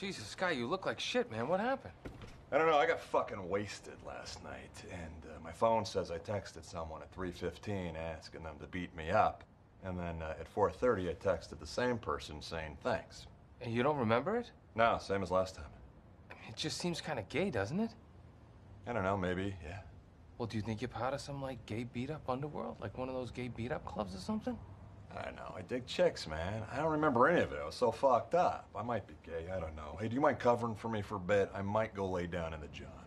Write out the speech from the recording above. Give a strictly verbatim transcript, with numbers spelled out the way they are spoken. Jesus, Sky, you look like shit, man. What happened? I don't know. I got fucking wasted last night, and uh, my phone says I texted someone at three fifteen asking them to beat me up, and then uh, at four thirty I texted the same person saying thanks. And you don't remember it? No, same as last time. I mean, it just seems kind of gay, doesn't it? I don't know, maybe, yeah. Well, do you think you're part of some, like, gay beat-up underworld? Like one of those gay beat-up clubs or something? I don't know. I dig chicks, man. I don't remember any of it. I was so fucked up. I might be gay. I don't know. Hey, do you mind covering for me for a bit? I might go lay down in the john.